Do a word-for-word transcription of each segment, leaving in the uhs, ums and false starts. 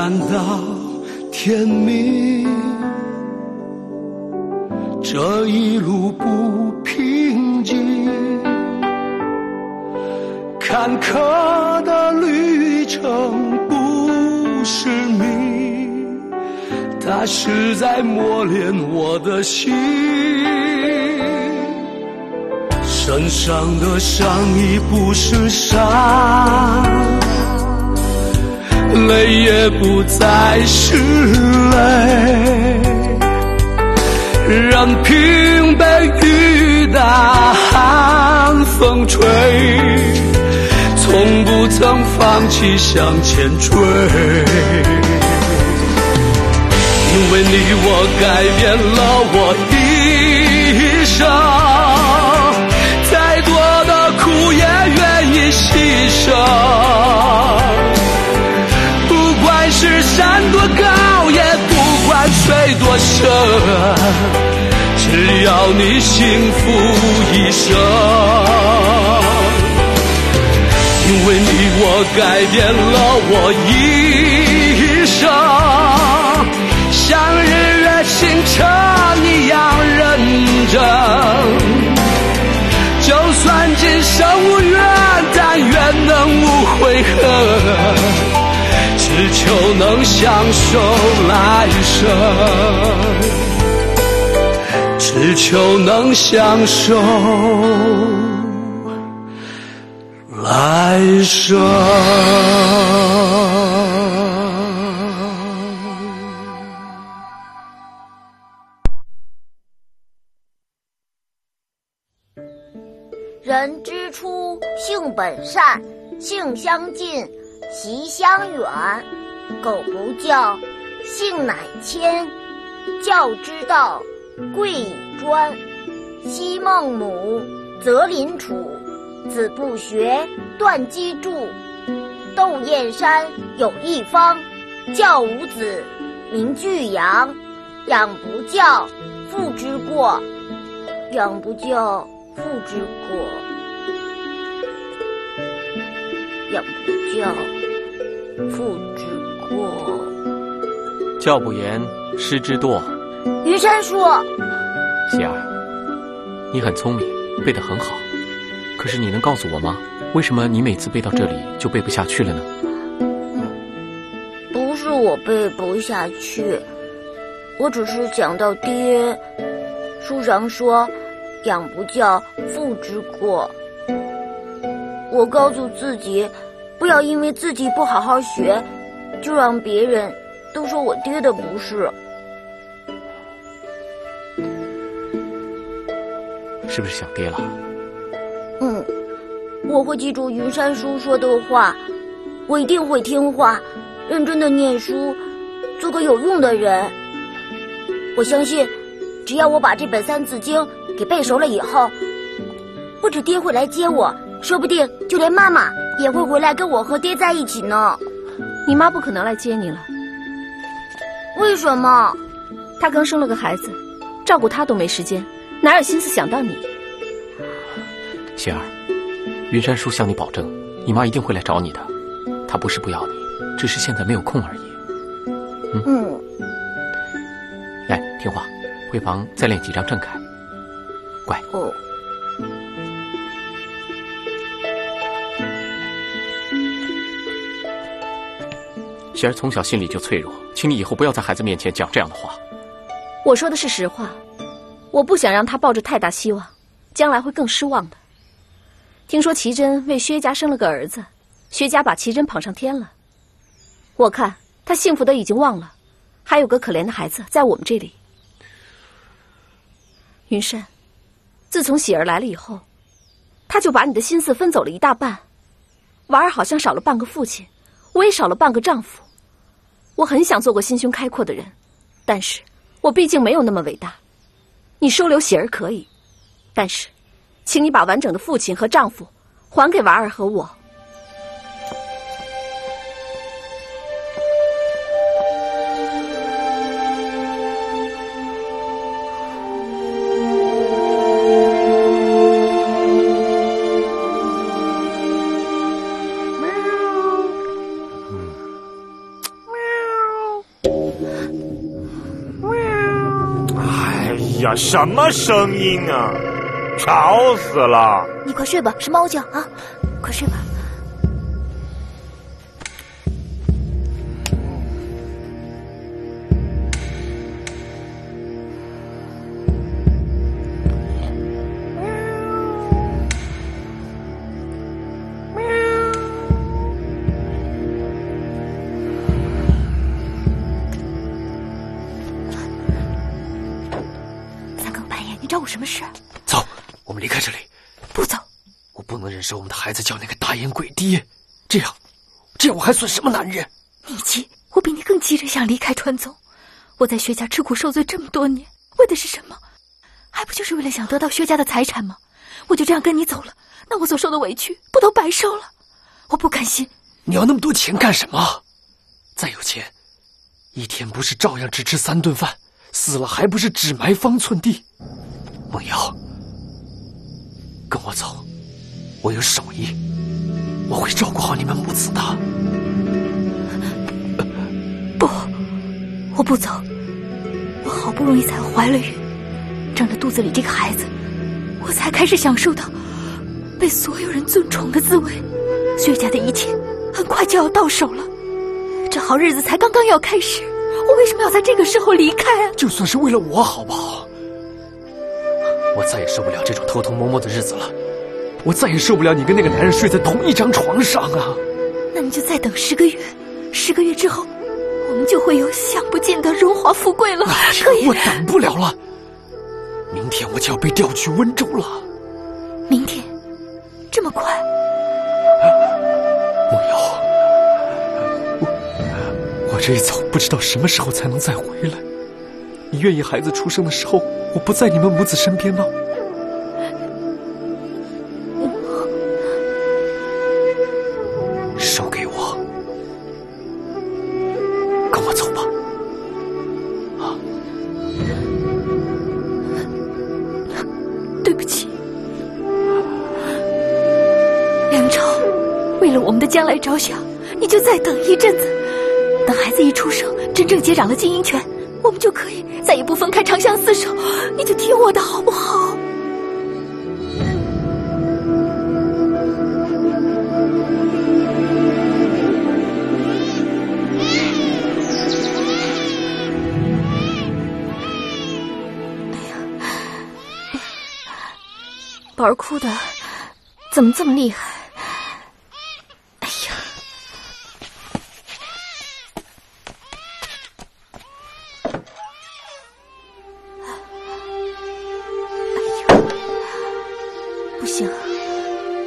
感到甜蜜，这一路不平静，坎坷的旅程不是你，它是在磨练我的心，身上的伤已不是伤，泪也不再是泪，任平辈雨打寒风吹，从不曾放弃向前追。因为你我改变了我一生，再多的苦也愿意牺牲，是山多高也不管水多深，只要你幸福一生。因为你我改变了我一生，像日月星辰一样认真，就算今生无缘，但愿能无悔恨，只求能享受来生，只求能享受来生。人之初，性本善，性相近，习相远，苟不教，性乃迁。教之道，贵以专。昔孟母，择邻处，子不学，断机杼。窦燕山有一方，教五子，名俱扬。养不教，父之过；养不教，父之过；养不教，父之过。教不严，师之惰。余生说，喜儿，你很聪明，背得很好，可是你能告诉我吗，为什么你每次背到这里就背不下去了呢？嗯、不是我背不下去，我只是想到爹书上说养不教，父之过，我告诉自己不要因为自己不好好学，就让别人都说我爹的不是。是不是想爹了？嗯，我会记住云山叔说的话，我一定会听话，认真的念书，做个有用的人。我相信，只要我把这本《三字经》给背熟了以后，不止爹会来接我，说不定就连妈妈也会回来跟我和爹在一起呢。你妈不可能来接你了。为什么？她刚生了个孩子，照顾她都没时间，哪有心思想到你？喜儿，云山叔向你保证，你妈一定会来找你的，她不是不要你，只是现在没有空而已。嗯，嗯来，听话，回房再练几张正楷，乖。哦。喜儿从小心理就脆弱，请你以后不要在孩子面前讲这样的话。我说的是实话，我不想让他抱着太大希望，将来会更失望的。听说齐珍为薛家生了个儿子，薛家把齐珍捧上天了，我看他幸福的已经忘了，还有个可怜的孩子在我们这里。云山，自从喜儿来了以后，他就把你的心思分走了一大半，娃儿好像少了半个父亲，我也少了半个丈夫。我很想做个心胸开阔的人，但是我毕竟没有那么伟大。你收留喜儿可以，但是请你把完整的父亲和丈夫还给娃儿和我。呀，什么声音啊！吵死了！你快睡吧，是猫叫啊！快睡吧。什么事？走，我们离开这里。不走，我不能忍受我们的孩子叫那个大眼鬼爹。这样，这样我还算什么男人？你急，我比你更急着想离开川宗。我在薛家吃苦受罪这么多年，为的是什么？还不就是为了想得到薛家的财产吗？我就这样跟你走了，那我所受的委屈不都白受了？我不甘心。你要那么多钱干什么？再有钱，一天不是照样只吃三顿饭，死了还不是只埋方寸地？ 梦瑶，跟我走，我有手艺，我会照顾好你们母子的。不，我不走，我好不容易才怀了孕，长着肚子里这个孩子，我才开始享受到被所有人尊崇的滋味。薛家的一切很快就要到手了，这好日子才刚刚要开始，我为什么要在这个时候离开啊？就算是为了我，好不好？ 我再也受不了这种偷偷摸摸的日子了，我再也受不了你跟那个男人睡在同一张床上啊！那你就再等十个月，十个月之后，我们就会有享不尽的荣华富贵了。可以，我等不了了，明天我就要被调去温州了。明天，这么快？梦瑶，我我这一走不知道什么时候才能再回来。你愿意孩子出生的时候？ 我不在你们母子身边吗？手给我，跟我走吧。啊！对不起，梁超，为了我们的将来着想，你就再等一阵子，等孩子一出生，真正接掌了经营权。 我们就可以再也不分开，长相厮守。你就听我的好不好？哎呀，宝儿哭的怎么这么厉害？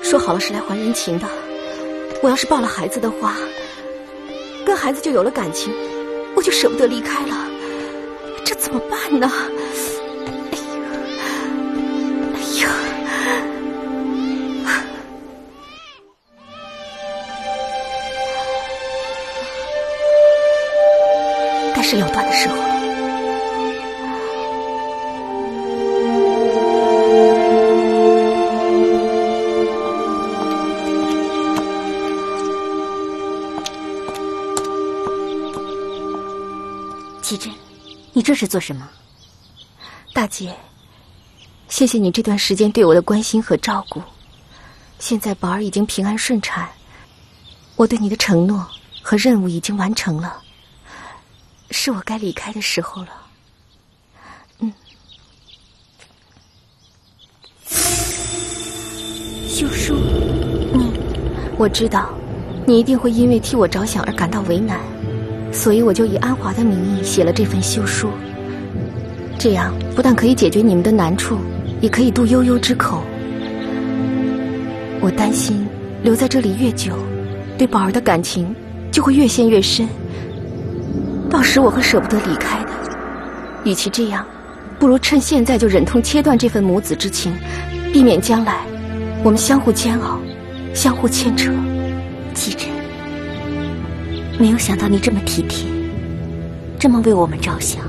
说好了是来还人情的，我要是抱了孩子的话，跟孩子就有了感情，我就舍不得离开了，这怎么办呢？哎呀，哎呀！该是了断的时候了。 你这是做什么，大姐？谢谢你这段时间对我的关心和照顾。现在宝儿已经平安顺产，我对你的承诺和任务已经完成了，是我该离开的时候了。嗯，秀淑，你，我知道，你一定会因为替我着想而感到为难。 所以我就以安华的名义写了这份休书，这样不但可以解决你们的难处，也可以度悠悠之口。我担心留在这里越久，对宝儿的感情就会越陷越深，到时我会舍不得离开的。与其这样，不如趁现在就忍痛切断这份母子之情，避免将来我们相互煎熬，相互牵扯。启辰。 没有想到你这么体贴，这么为我们着想，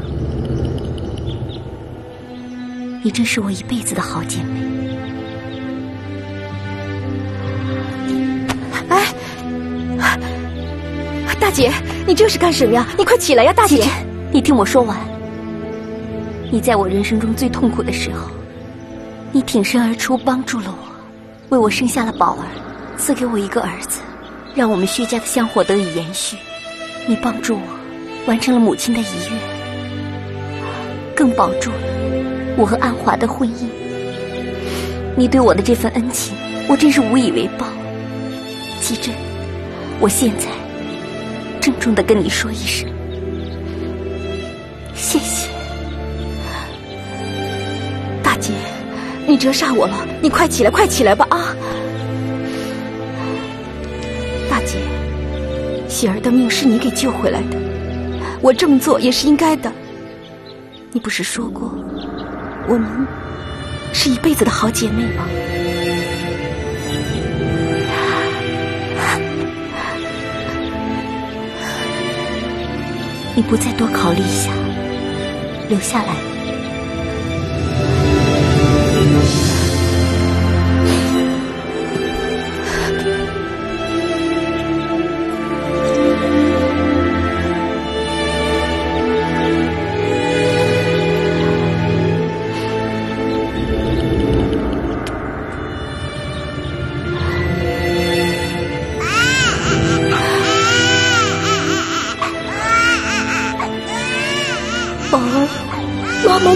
你真是我一辈子的好姐妹。哎，大姐，你这是干什么呀？你快起来呀，大姐！你听我说完。你在我人生中最痛苦的时候，你挺身而出帮助了我，为我生下了宝儿，赐给我一个儿子，让我们薛家的香火得以延续。你帮助我完成了母亲的遗愿，更保住了我和安华的婚姻。你对我的这份恩情，我真是无以为报。祁镇，我现在郑重地跟你说一声，谢谢。大姐，你折煞我了，你快起来，快起来吧啊！大姐，喜儿的命是你给救回来的，我这么做也是应该的。你不是说过，我们是一辈子的好姐妹吗？你不再多考虑一下，留下来。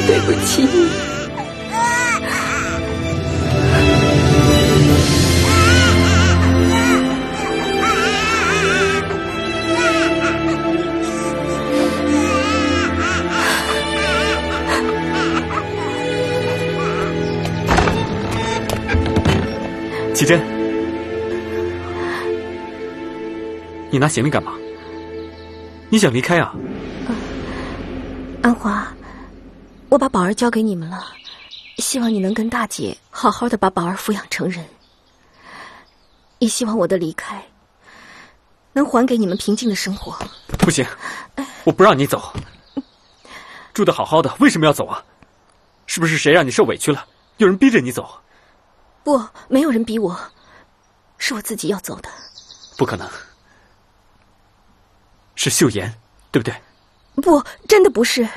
对不起你，祁镇，你拿行李干嘛？你想离开啊？啊，安华。我把宝儿交给你们了，希望你能跟大姐好好的把宝儿抚养成人，也希望我的离开能还给你们平静的生活。不行，我不让你走，住得好好的，为什么要走啊？是不是谁让你受委屈了？有人逼着你走？不，没有人逼我，是我自己要走的。不可能，是秀妍，对不对？不，真的不是。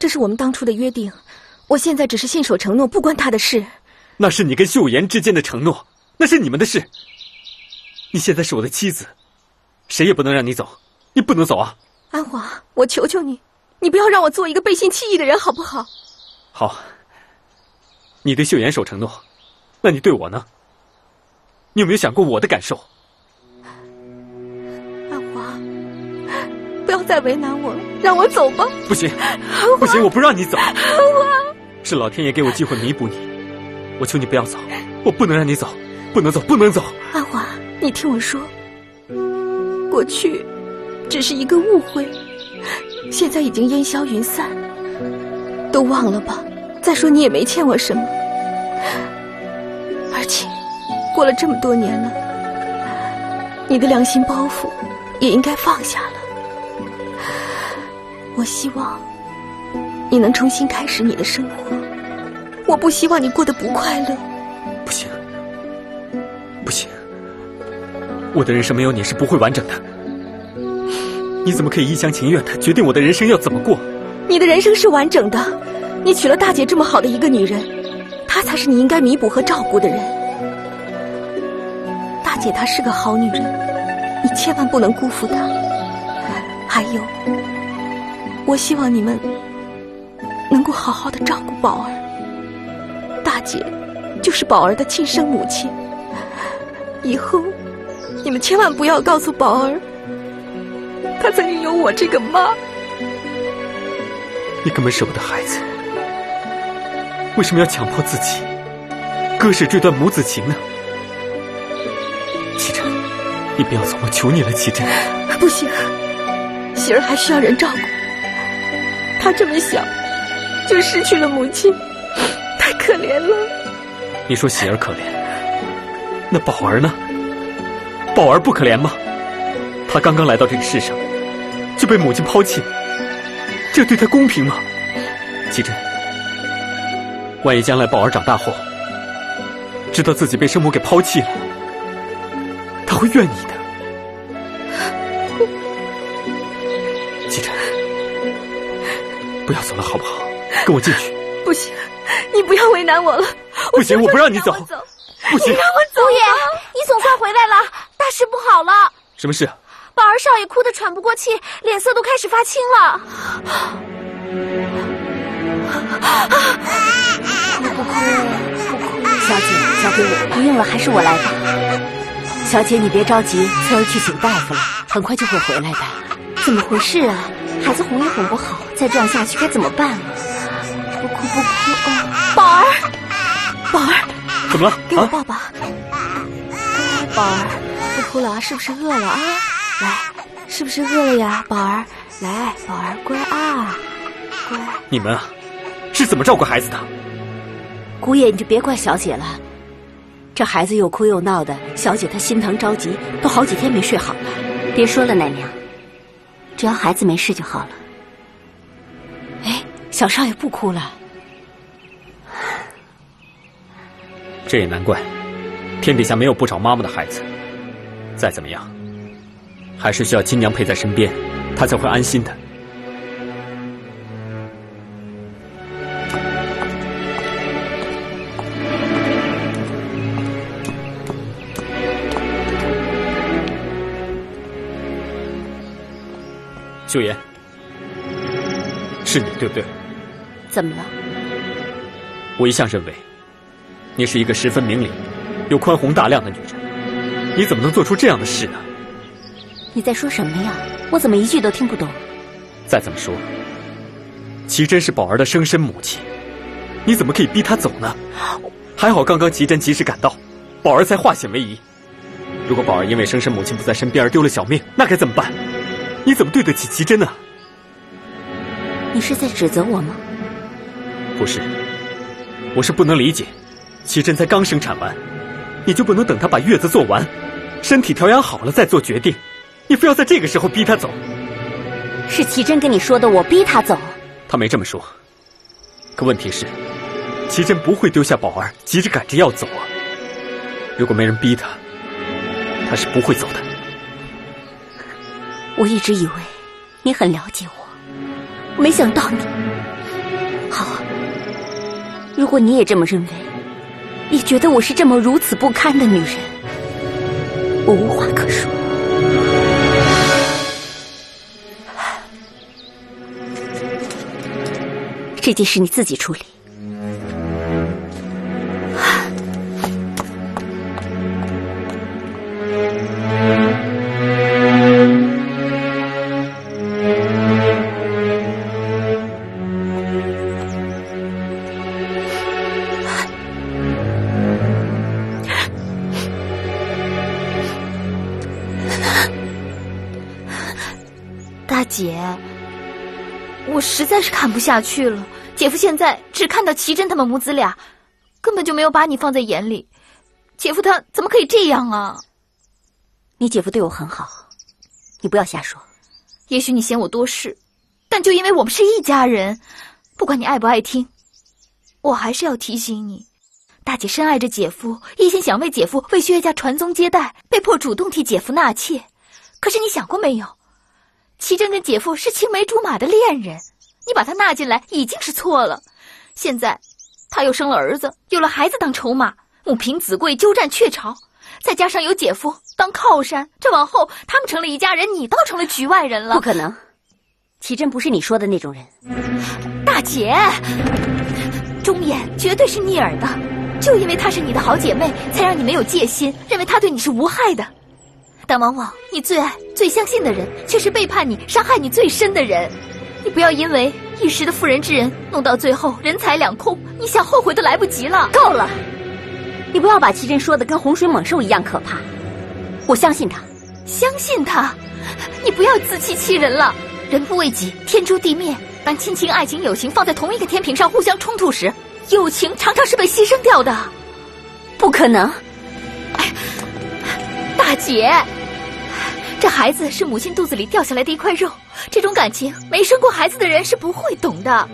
这是我们当初的约定，我现在只是信守承诺，不关他的事。那是你跟秀妍之间的承诺，那是你们的事。你现在是我的妻子，谁也不能让你走，你不能走啊！安华，我求求你，你不要让我做一个背信弃义的人，好不好？好。你对秀妍守承诺，那你对我呢？你有没有想过我的感受？不要再为难我了，让我走吧！不行，不行，我不让你走！是老天爷给我机会弥补你，我求你不要走，我不能让你走，不能走，不能走！安华，你听我说，过去只是一个误会，现在已经烟消云散，都忘了吧。再说你也没欠我什么，而且过了这么多年了，你的良心包袱也应该放下了。我希望你能重新开始你的生活，我不希望你过得不快乐。不行，不行，我的人生没有你是不会完整的。你怎么可以一厢情愿的决定我的人生要怎么过？你的人生是完整的，你娶了大姐这么好的一个女人，她才是你应该弥补和照顾的人。大姐她是个好女人，你千万不能辜负她。还有，我希望你们能够好好的照顾宝儿，大姐就是宝儿的亲生母亲。以后你们千万不要告诉宝儿，她曾经有我这个妈。你根本舍不得孩子，为什么要强迫自己割舍这段母子情呢？祁镇，你不要走，我求你了，祁镇。不行，喜儿还需要人照顾。他这么小，就失去了母亲，太可怜了。你说喜儿可怜，那宝儿呢？宝儿不可怜吗？他刚刚来到这个世上，就被母亲抛弃，这对他公平吗？祁镇，万一将来宝儿长大后，知道自己被生母给抛弃了，他会怨你的。不要走了，好不好？跟我进去。不行，你不要为难我了。不行，我不让你走。不行，你让我走。五爷，你总算回来了，大事不好了。什么事？宝儿少爷哭得喘不过气，脸色都开始发青了。不哭了，不哭了。小姐，交给我，不用了，还是我来吧。小姐，你别着急，翠儿去请大夫了，很快就会回来的。怎么回事啊？孩子哄也哄不好，再这样下去该怎么办啊？不哭不哭啊！宝儿，宝儿，怎么了？给我抱抱。宝儿，不哭了啊？是不是饿了啊？来，是不是饿了呀？宝儿，来，宝儿乖啊，乖。你们啊，是怎么照顾孩子的？姑爷，你就别怪小姐了。这孩子又哭又闹的，小姐她心疼着急，都好几天没睡好了。别说了，奶娘。只要孩子没事就好了。哎，小少爷不哭了。这也难怪，天底下没有不找妈妈的孩子。再怎么样，还是需要亲娘陪在身边，她才会安心的。秀妍，是你对不对？怎么了？我一向认为，你是一个十分明理、又宽宏大量的女人，你怎么能做出这样的事呢？你在说什么呀？我怎么一句都听不懂？再怎么说，齐真是宝儿的生身母亲，你怎么可以逼她走呢？还好刚刚齐真及时赶到，宝儿才化险为夷。如果宝儿因为生身母亲不在身边而丢了小命，那该怎么办？你怎么对得起齐真呢？你是在指责我吗？不是，我是不能理解，齐真才刚生产完，你就不能等她把月子做完，身体调养好了再做决定，你非要在这个时候逼她走。是齐真跟你说的，我逼她走？她没这么说，可问题是，齐真不会丢下宝儿，急着赶着要走啊。如果没人逼她，她是不会走的。我一直以为你很了解我，没想到你。好，如果你也这么认为，也觉得我是这么如此不堪的女人，我无话可说。这件事你自己处理。实在是看不下去了，姐夫现在只看到齐真他们母子俩，根本就没有把你放在眼里。姐夫他怎么可以这样啊？你姐夫对我很好，你不要瞎说。也许你嫌我多事，但就因为我们是一家人，不管你爱不爱听，我还是要提醒你，大姐深爱着姐夫，一心想为姐夫为薛家传宗接代，被迫主动替姐夫纳妾。可是你想过没有，齐真跟姐夫是青梅竹马的恋人，你把他纳进来已经是错了，现在他又生了儿子，有了孩子当筹码，母凭子贵，鸠占鹊巢，再加上有姐夫当靠山，这往后他们成了一家人，你倒成了局外人了。不可能，齐真不是你说的那种人。大姐，忠言绝对是逆耳的，就因为她是你的好姐妹，才让你没有戒心，认为她对你是无害的。但往往你最爱最相信的人，却是背叛你伤害你最深的人。你不要因为一时的妇人之仁，弄到最后人财两空，你想后悔都来不及了。够了，你不要把齐真说的跟洪水猛兽一样可怕。我相信他，相信他，你不要自欺欺人了。人不为己，天诛地灭。当亲情、爱情、友情放在同一个天平上互相冲突时，友情常常是被牺牲掉的。不可能，哎，大姐。这孩子是母亲肚子里掉下来的一块肉，这种感情没生过孩子的人是不会懂的。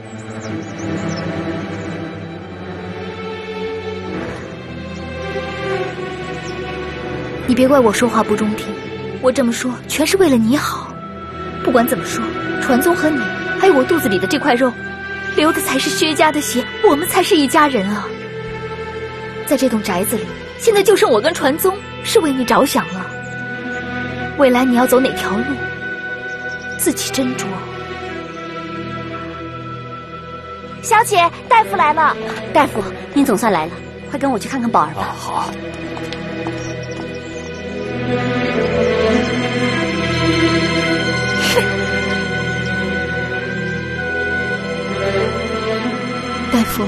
你别怪我说话不中听，我这么说全是为了你好。不管怎么说，传宗和你还有我肚子里的这块肉，流的才是薛家的血，我们才是一家人啊！在这栋宅子里，现在就剩我跟传宗是为你着想了。未来你要走哪条路，自己斟酌。小姐，大夫来了。大夫，您总算来了，快跟我去看看宝儿吧。啊、好。 大夫，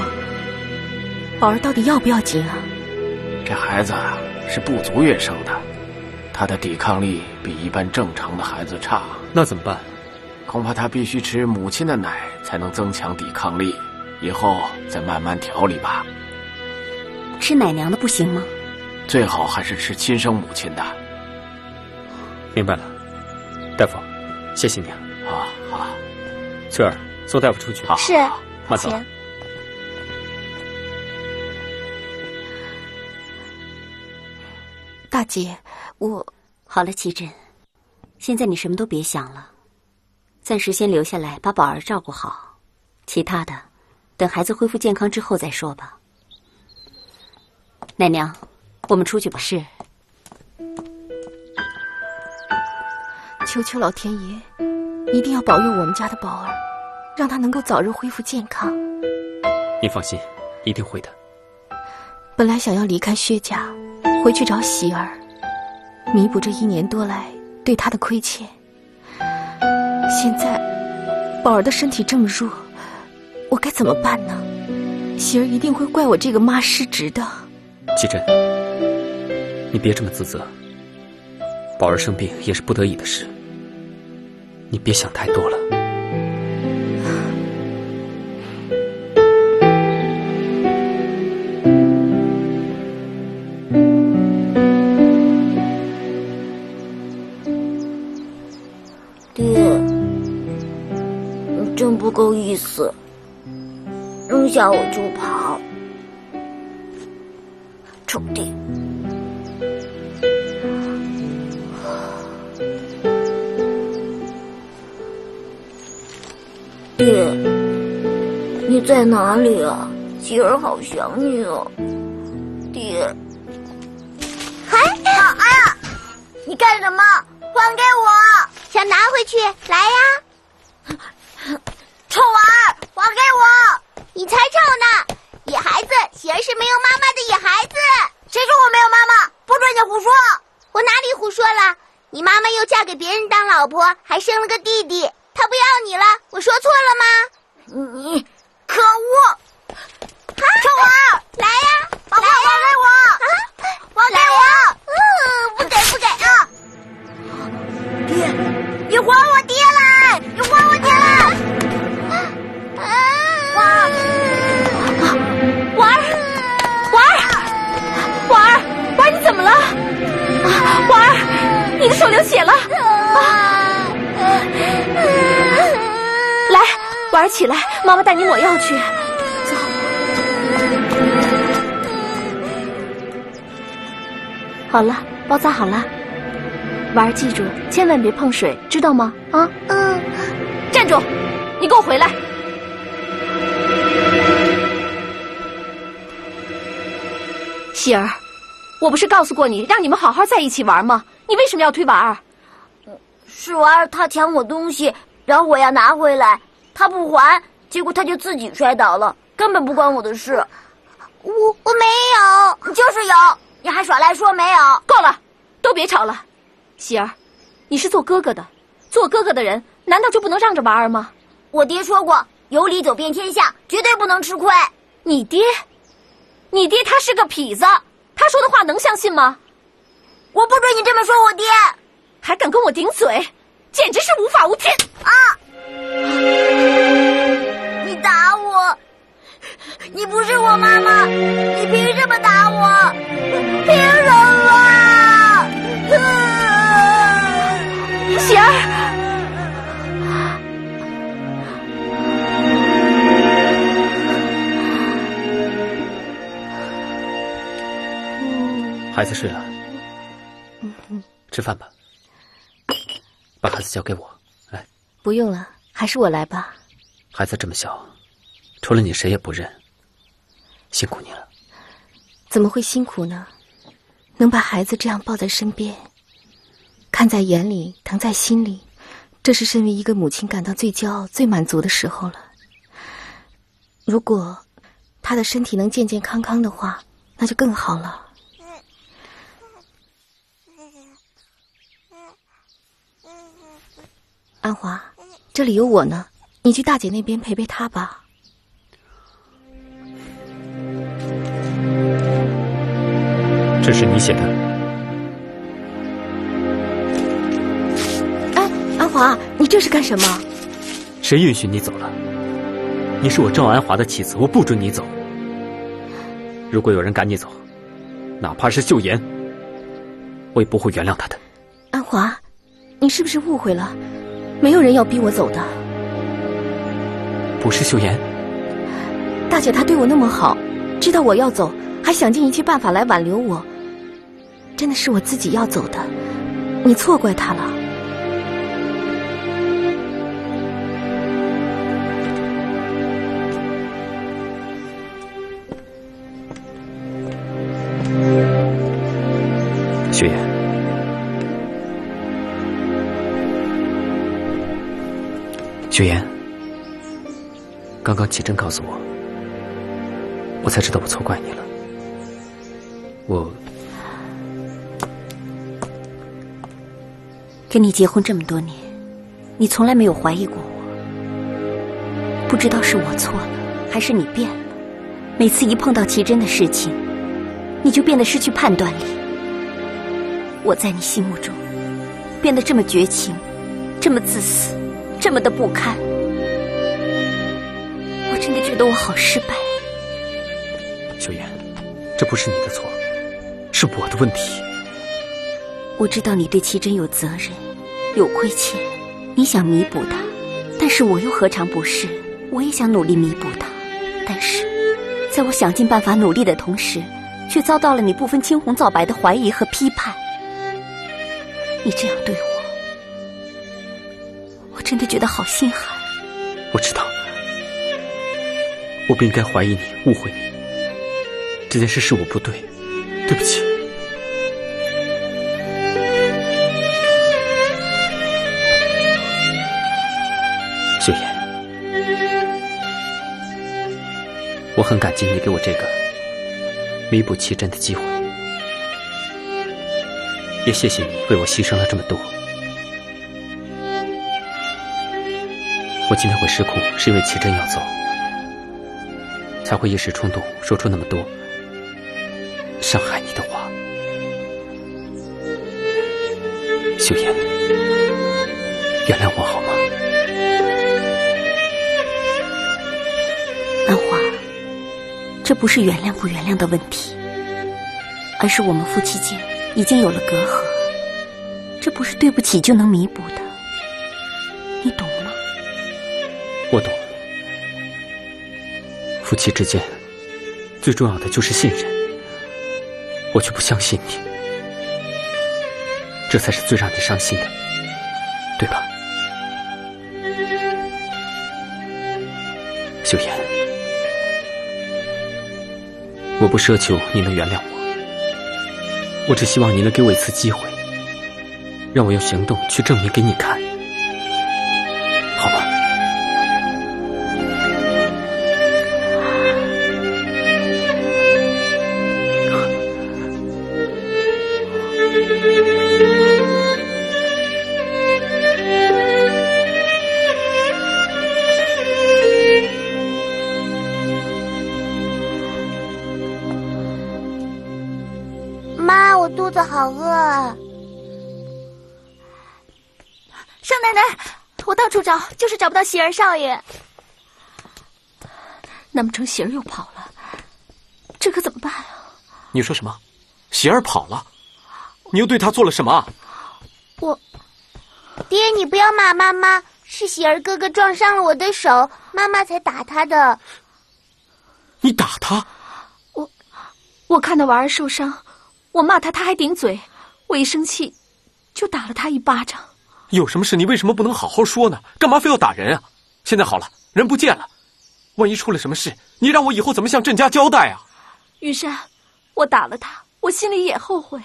宝儿到底要不要紧啊？这孩子啊是不足月生的，他的抵抗力比一般正常的孩子差。那怎么办？恐怕他必须吃母亲的奶才能增强抵抗力，以后再慢慢调理吧。吃奶娘的不行吗？最好还是吃亲生母亲的。明白了，大夫，谢谢你啊。啊，好了，翠儿，送大夫出去。好，是，慢走。 大姐，我好了，祁镇，现在你什么都别想了，暂时先留下来把宝儿照顾好，其他的等孩子恢复健康之后再说吧。奶娘，我们出去吧。是。求求老天爷，一定要保佑我们家的宝儿，让她能够早日恢复健康。你放心，一定会的。本来想要离开薛家。 回去找喜儿，弥补这一年多来对她的亏欠。现在，宝儿的身体正弱，我该怎么办呢？喜儿一定会怪我这个妈失职的。祁镇，你别这么自责。宝儿生病也是不得已的事，你别想太多了。够意思，扔下我就跑，臭弟！爹，你在哪里啊？喜儿好想你哦，爹！哎，宝儿，你干什么？还给我！想拿回去，来呀！ 臭娃儿，还给我！你才臭呢！野孩子，喜儿是没有妈妈的野孩子。谁说我没有妈妈？不准你胡说！我哪里胡说了？你妈妈又嫁给别人当老婆，还生了个弟弟，她不要你了。我说错了吗？你可恶！臭娃儿，来呀！把话还给我！还给我！嗯，不给不给啊！爹，你还我爹来！你还我爹来！ 怎么了，啊，宝儿，你的手流血了，啊！来，宝儿起来，妈妈带你抹药去。走。好了，包扎好了。宝儿记住，千万别碰水，知道吗？啊？嗯。站住！你给我回来。 喜儿。 我不是告诉过你，让你们好好在一起玩吗？你为什么要推娃儿？是娃儿他抢我东西，然后我要拿回来，他不还，结果他就自己摔倒了，根本不关我的事。我我没有，你就是有，你还耍赖说没有。够了，都别吵了。喜儿，你是做哥哥的，做哥哥的人难道就不能让着娃儿吗？我爹说过，有理走遍天下，绝对不能吃亏。你爹，你爹他是个痞子。 他说的话能相信吗？我不准你这么说我爹，还敢跟我顶嘴，简直是无法无天啊！你打我，你不是我妈妈，你凭什么打我？凭什么？喜儿。 孩子睡了，吃饭吧。把孩子交给我，来。不用了，还是我来吧。孩子这么小，除了你谁也不认，辛苦你了。怎么会辛苦呢？能把孩子这样抱在身边，看在眼里，疼在心里，这是身为一个母亲感到最骄傲、最满足的时候了。如果他的身体能健健康康的话，那就更好了。 安华，这里有我呢，你去大姐那边陪陪她吧。这是你写的。哎，安华，你这是干什么？谁允许你走了？你是我赵安华的妻子，我不准你走。如果有人赶你走，哪怕是秀妍，我也不会原谅他的。安华，你是不是误会了？ 没有人要逼我走的，不是秀妍。大姐她对我那么好，知道我要走，还想尽一切办法来挽留我。真的是我自己要走的，你错怪她了。雪妍。 雪妍，刚刚启真告诉我，我才知道我错怪你了。我跟你结婚这么多年，你从来没有怀疑过我。不知道是我错了，还是你变了。每次一碰到启真的事情，你就变得失去判断力。我在你心目中变得这么绝情，这么自私。 这么的不堪，我真的觉得我好失败。秀妍，这不是你的错，是我的问题。我知道你对齐真有责任，有亏欠，你想弥补他，但是我又何尝不是？我也想努力弥补他，但是在我想尽办法努力的同时，却遭到了你不分青红皂白的怀疑和批判。你这样对我。 真的觉得好心寒。我知道，我不应该怀疑你、误会你。这件事是我不对，对不起。秀妍，我很感激你给我这个弥补齐真的机会，也谢谢你为我牺牲了这么多。 我今天会失控，是因为齐真要走，才会一时冲动说出那么多伤害你的话。秀妍，原谅我好吗？安华，这不是原谅不原谅的问题，而是我们夫妻间已经有了隔阂，这不是对不起就能弥补的，你懂吗？ 我懂，夫妻之间最重要的就是信任，我却不相信你，这才是最让你伤心的，对吧？秀妍，我不奢求你能原谅我，我只希望你能给我一次机会，让我用行动去证明给你看。 好饿！少奶奶，我到处找，就是找不到喜儿少爷。难不成喜儿又跑了？这可怎么办啊？你说什么？喜儿跑了？你又对她做了什么？我……爹，你不要骂妈妈，是喜儿哥哥撞伤了我的手，妈妈才打他的。你打他？我……我看到娃儿受伤。 我骂他，他还顶嘴。我一生气，就打了他一巴掌。有什么事你为什么不能好好说呢？干嘛非要打人啊？现在好了，人不见了，万一出了什么事，你让我以后怎么向郑家交代啊？云山，我打了他，我心里也后悔，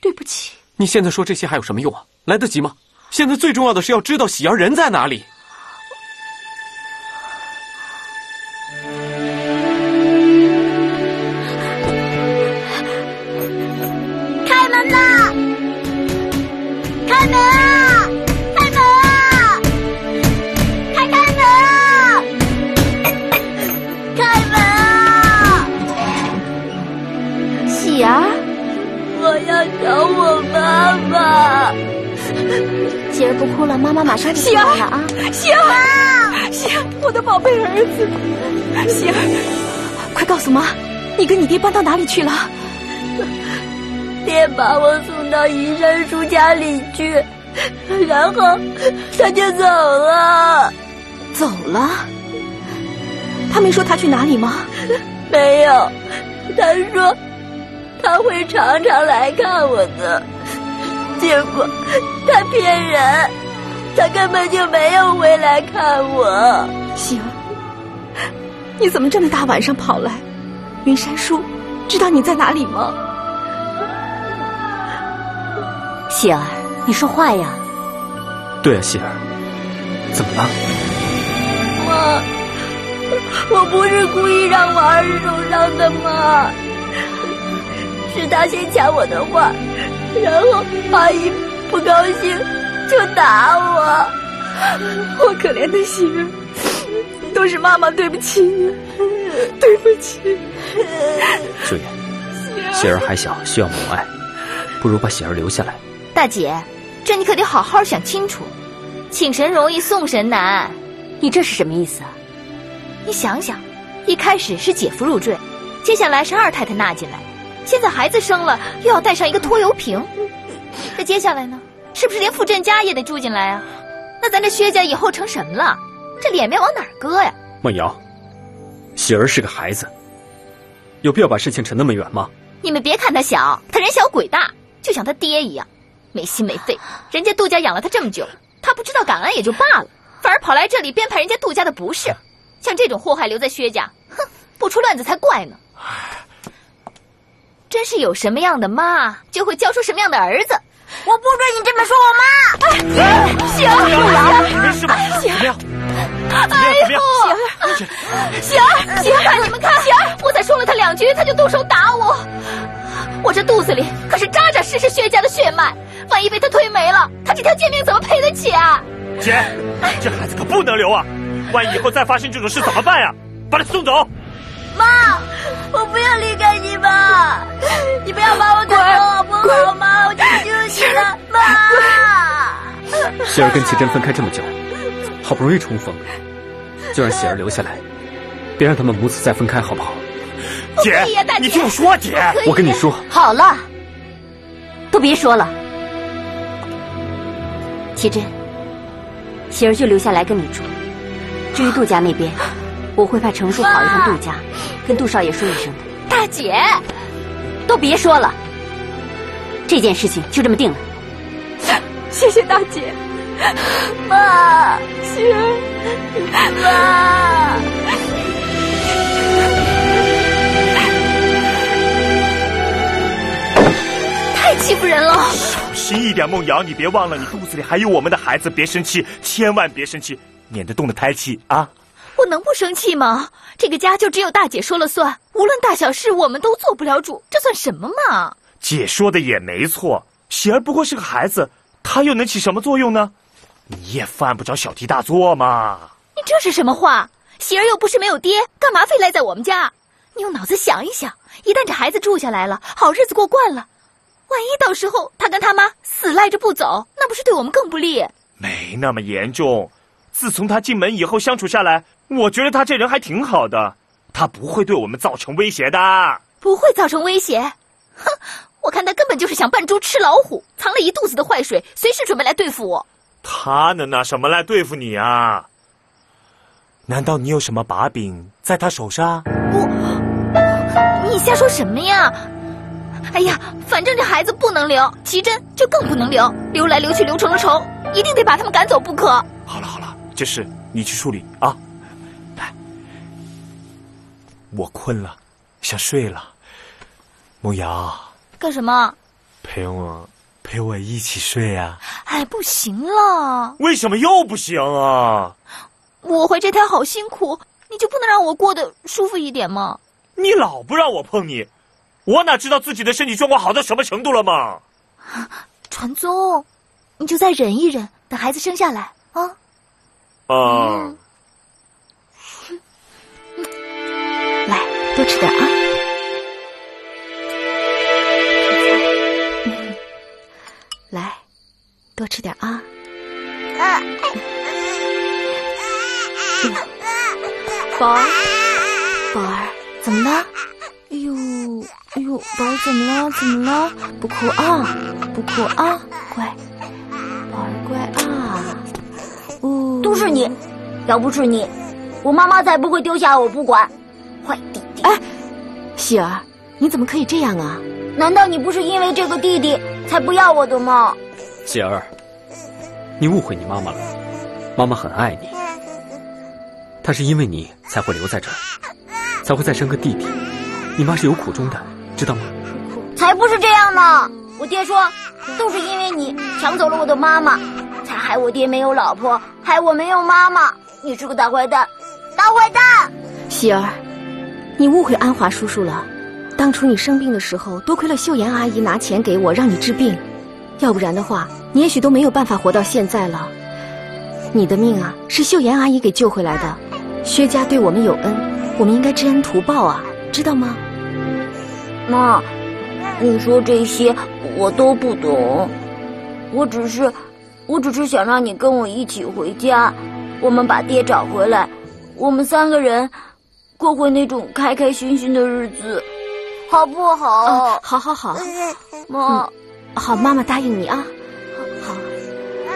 对不起。你现在说这些还有什么用啊？来得及吗？现在最重要的是要知道喜儿人在哪里。 喜儿不哭了，妈妈马上就回来了啊！喜儿，喜儿，我的宝贝儿子，喜儿，快告诉妈，你跟你爹搬到哪里去了？爹把我送到云山叔家里去，然后他就走了。走了？他没说他去哪里吗？没有，他说他会常常来看我的。 结果他骗人，他根本就没有回来看我。喜儿，你怎么这么大晚上跑来？云山叔知道你在哪里吗？喜儿，你说话呀！对啊，喜儿，怎么了？妈，我不是故意让我儿子受伤的嘛，是他先抢我的话。 然后阿姨不高兴，就打我。我可怜的喜儿，都是妈妈对不起你，对不起。秀妍，喜儿还小，需要母爱，不如把喜儿留下来。大姐，这你可得好好想清楚，请神容易送神难，你这是什么意思啊？你想想，一开始是姐夫入赘，接下来是二太太纳进来。 现在孩子生了，又要带上一个拖油瓶，这接下来呢，是不是连傅振家也得住进来啊？那咱这薛家以后成什么了？这脸面往哪儿搁呀？梦瑶，喜儿是个孩子，有必要把事情扯那么远吗？你们别看他小，他人小鬼大，就像他爹一样，没心没肺。人家杜家养了他这么久，他不知道感恩也就罢了，反而跑来这里编排人家杜家的不是。像这种祸害留在薛家，哼，不出乱子才怪呢。 真是有什么样的妈，就会教出什么样的儿子。我不准你这么说我妈！哎，喜儿，你没事吧？喜儿，哎呦，喜儿，喜儿，你们看，喜儿，我才说了他两句，他就动手打我。我这肚子里可是扎扎实实薛家的血脉，万一被他推没了，他这条贱命怎么赔得起啊？姐，这孩子可不能留啊！万一以后再发生这种事怎么办呀？把他送走。 妈，我不要离开你吧！你不要把我赶走好不好吗？我求求你了，妈！喜儿跟祁真分开这么久，好不容易重逢，就让喜儿留下来，别让他们母子再分开，好不好？姐，你听我说，姐，我跟你说，好了，都别说了。祁真，喜儿就留下来跟你住，至于杜家那边。 我会派程叔跑一趟杜家，跟杜少爷说一声的。大姐，都别说了，这件事情就这么定了。谢谢大姐，妈，喜儿，妈。 太欺负人了！小心一点，梦瑶，你别忘了，你肚子里还有我们的孩子，别生气，千万别生气，免得动了胎气啊！ 我能不生气吗？这个家就只有大姐说了算，无论大小事，我们都做不了主，这算什么嘛？姐说的也没错，喜儿不过是个孩子，她又能起什么作用呢？你也犯不着小题大做嘛！你这是什么话？喜儿又不是没有爹，干嘛非赖在我们家？你用脑子想一想，一旦这孩子住下来了，好日子过惯了，万一到时候他跟他妈死赖着不走，那不是对我们更不利？没那么严重。 自从他进门以后相处下来，我觉得他这人还挺好的，他不会对我们造成威胁的。不会造成威胁？哼，我看他根本就是想扮猪吃老虎，藏了一肚子的坏水，随时准备来对付我。他能拿什么来对付你啊？难道你有什么把柄在他手上？我，你瞎说什么呀？哎呀，反正这孩子不能留，祁真就更不能留，留来留去留成了仇，一定得把他们赶走不可。好了好了。 这事你去处理啊！来，我困了，想睡了。梦瑶，干什么？陪我，陪我一起睡呀、啊！哎，不行了！为什么又不行啊？我怀这胎好辛苦，你就不能让我过得舒服一点吗？你老不让我碰你，我哪知道自己的身体状况好到什么程度了吗？传宗，你就再忍一忍，等孩子生下来啊！啊。嗯来，多吃点啊！嗯、来，多吃点啊！啊、嗯！宝儿，宝儿，怎么了？哎呦，哎呦，宝儿怎么了？怎么了？不哭啊，不哭啊，乖，宝儿乖啊！哦，都是你，要不是你，我妈妈才不会丢下我不管。坏弟弟！哎，喜儿，你怎么可以这样啊？难道你不是因为这个弟弟才不要我的吗？喜儿，你误会你妈妈了，妈妈很爱你，她是因为你才会留在这儿，才会再生个弟弟，你妈是有苦衷的，知道吗？才不是这样呢！我爹说，都是因为你抢走了我的妈妈，才害我爹没有老婆，害我没有妈妈。你是个大坏蛋，大坏蛋！喜儿。你误会安华叔叔了，当初你生病的时候，多亏了秀妍阿姨拿钱给我让你治病，要不然的话，你也许都没有办法活到现在了。你的命啊，是秀妍阿姨给救回来的，薛家对我们有恩，我们应该知恩图报啊，知道吗？妈，你说这些我都不懂，我只是，我只是想让你跟我一起回家，我们把爹找回来，我们三个人。过回那种开开心心的日子，好不好？啊、好好好，妈、嗯，好，妈妈答应你啊。好，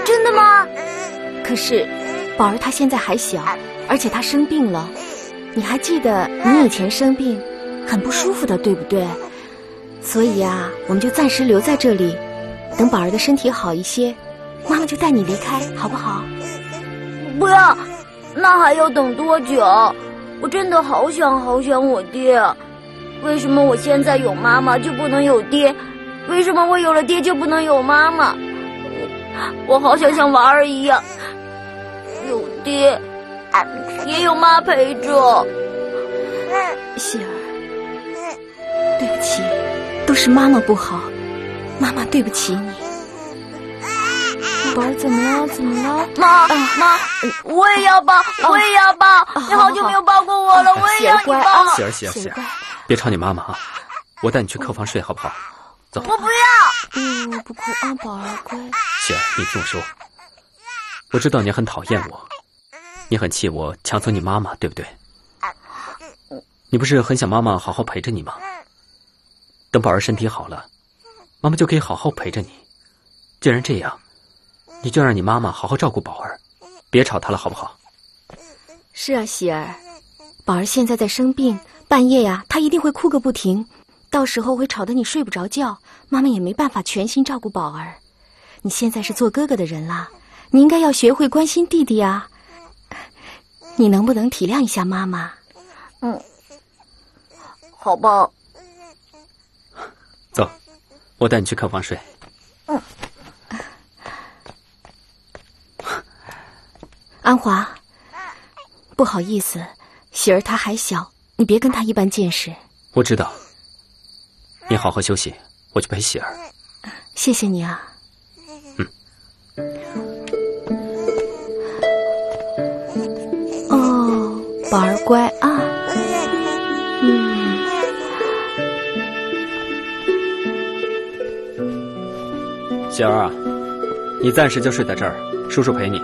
真的吗？可是，宝儿她现在还小，而且她生病了。你还记得你以前生病，很不舒服的，对不对？所以啊，我们就暂时留在这里，等宝儿的身体好一些，妈妈就带你离开，好不好？不要，那还要等多久？我真的好想好想我爹啊！为什么我现在有妈妈就不能有爹？为什么我有了爹就不能有妈妈？我好想像娃儿一样，有爹，也有妈陪着。喜儿，对不起，都是妈妈不好，妈妈对不起你。宝儿怎么了？怎么了？妈妈，我也要抱，我也要抱。你好久没有抱过我了，我也要你抱。喜儿，喜儿，喜儿，别吵你妈妈啊！我带你去客房睡好不好？走。我不要。嗯，我不哭啊，宝儿乖。喜儿，你听我说，我知道你很讨厌我，你很气我抢走你妈妈，对不对？你不是很想妈妈好好陪着你吗？等宝儿身体好了，妈妈就可以好好陪着你。既然这样。你就让你妈妈好好照顾宝儿，别吵她了，好不好？是啊，喜儿，宝儿现在在生病，半夜呀、啊，她一定会哭个不停，到时候会吵得你睡不着觉，妈妈也没办法全心照顾宝儿。你现在是做哥哥的人啦，你应该要学会关心弟弟呀、啊。你能不能体谅一下妈妈？嗯，好吧。走，我带你去客房睡。嗯。安华，不好意思，喜儿她还小，你别跟她一般见识。我知道，你好好休息，我去陪喜儿。谢谢你啊。嗯。哦，宝儿乖啊。嗯。喜儿啊，你暂时就睡在这儿，叔叔陪你。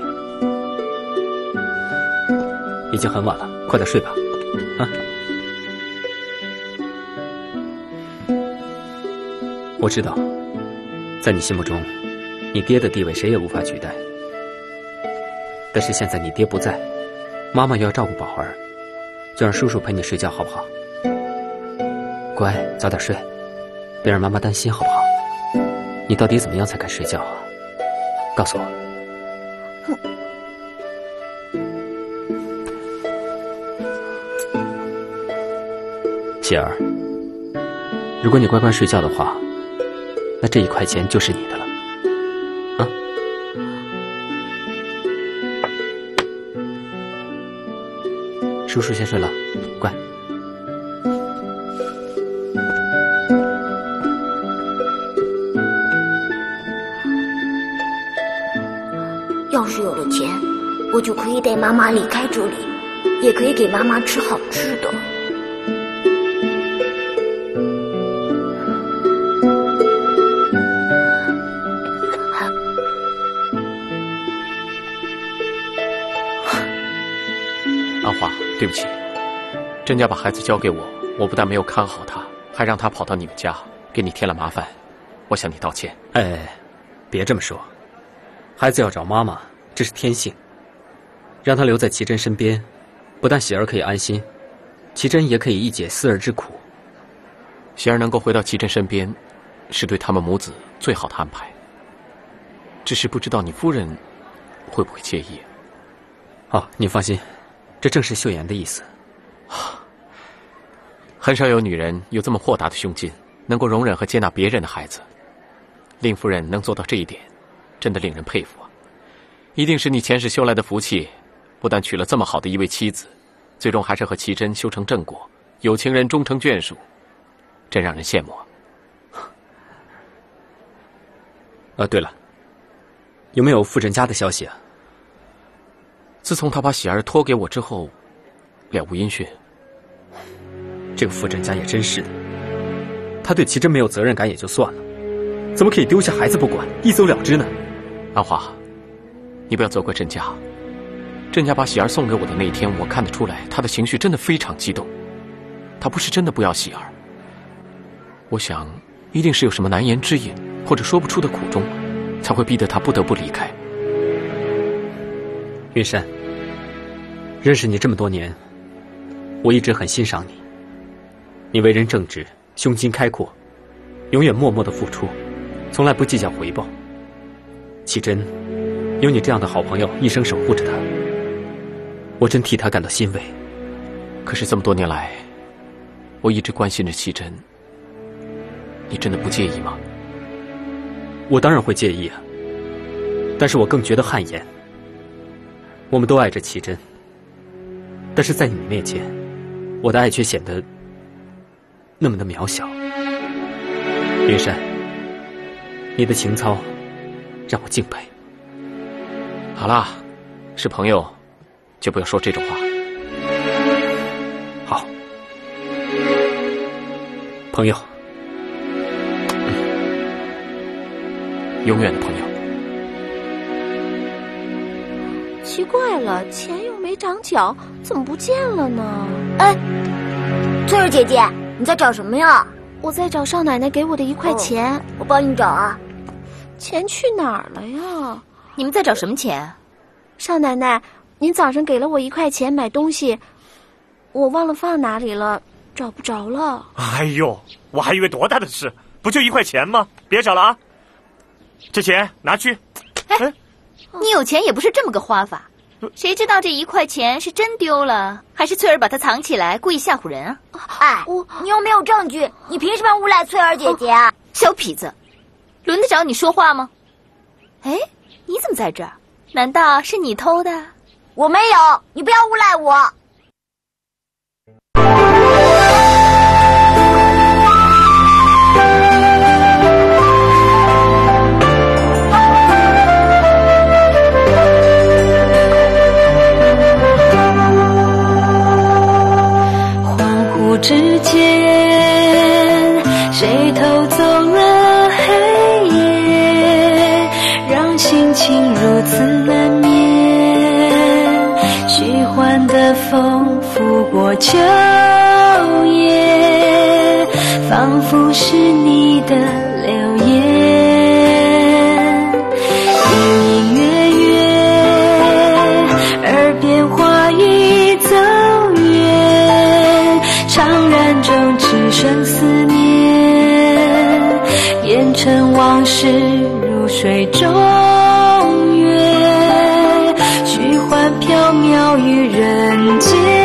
已经很晚了，快点睡吧，啊！我知道，在你心目中，你爹的地位谁也无法取代。但是现在你爹不在，妈妈又要照顾宝儿，就让叔叔陪你睡觉好不好？乖，早点睡，别让妈妈担心好不好？你到底怎么样才该睡觉啊？告诉我。喜儿，如果你乖乖睡觉的话，那这一块钱就是你的了。 叔叔先睡了，乖。要是有了钱，我就可以带妈妈离开这里，也可以给妈妈吃好吃的。阿华。 对不起，甄家把孩子交给我，我不但没有看好他，还让他跑到你们家，给你添了麻烦，我向你道歉。哎，别这么说，孩子要找妈妈，这是天性。让他留在奇珍身边，不但喜儿可以安心，奇珍也可以一解思儿之苦。喜儿能够回到奇珍身边，是对他们母子最好的安排。只是不知道你夫人会不会介意。好、啊，你放心。 这正是秀妍的意思。很少有女人有这么豁达的胸襟，能够容忍和接纳别人的孩子。令夫人能做到这一点，真的令人佩服啊！一定是你前世修来的福气，不但娶了这么好的一位妻子，最终还是和奇珍修成正果，有情人终成眷属，真让人羡慕啊！啊，对了，有没有傅振家的消息啊？ 自从他把喜儿托给我之后，了无音讯。这个傅振家也真是的，他对奇珍没有责任感也就算了，怎么可以丢下孩子不管，一走了之呢？安华，你不要责怪振家。振家把喜儿送给我的那一天，我看得出来他的情绪真的非常激动。他不是真的不要喜儿，我想一定是有什么难言之隐，或者说不出的苦衷，才会逼得他不得不离开。云山。 认识你这么多年，我一直很欣赏你。你为人正直，胸襟开阔，永远默默的付出，从来不计较回报。奇珍，有你这样的好朋友一生守护着她，我真替她感到欣慰。可是这么多年来，我一直关心着奇珍，你真的不介意吗？我当然会介意啊，但是我更觉得汗颜。我们都爱着奇珍。 但是在你面前，我的爱却显得那么的渺小。云山，你的情操让我敬佩。好啦，是朋友，就不要说这种话。好，朋友，嗯、永远的朋友。奇怪了，前又没长脚。 怎么不见了呢？哎，翠儿姐姐，你在找什么呀？我在找少奶奶给我的一块钱，哦、我帮你找啊。钱去哪儿了呀？你们在找什么钱？少奶奶，您早上给了我一块钱买东西，我忘了放哪里了，找不着了。哎呦，我还以为多大的事，不就一块钱吗？别找了啊，这钱拿去。哎，哎你有钱也不是这么个花法。 谁知道这一块钱是真丢了，还是翠儿把它藏起来，故意吓唬人啊？哎，你又没有证据，你凭什么诬赖翠儿姐姐啊？小痞子，轮得着你说话吗？哎，你怎么在这儿？难道是你偷的？我没有，你不要诬赖我。 之间，谁偷走了黑夜，让心情如此难眠。虚幻的风拂过秋叶，仿佛是你的流言。隐隐约约，耳边话语走。 怅然中只剩思念，烟尘往事如水中月，虚幻缥缈于人间。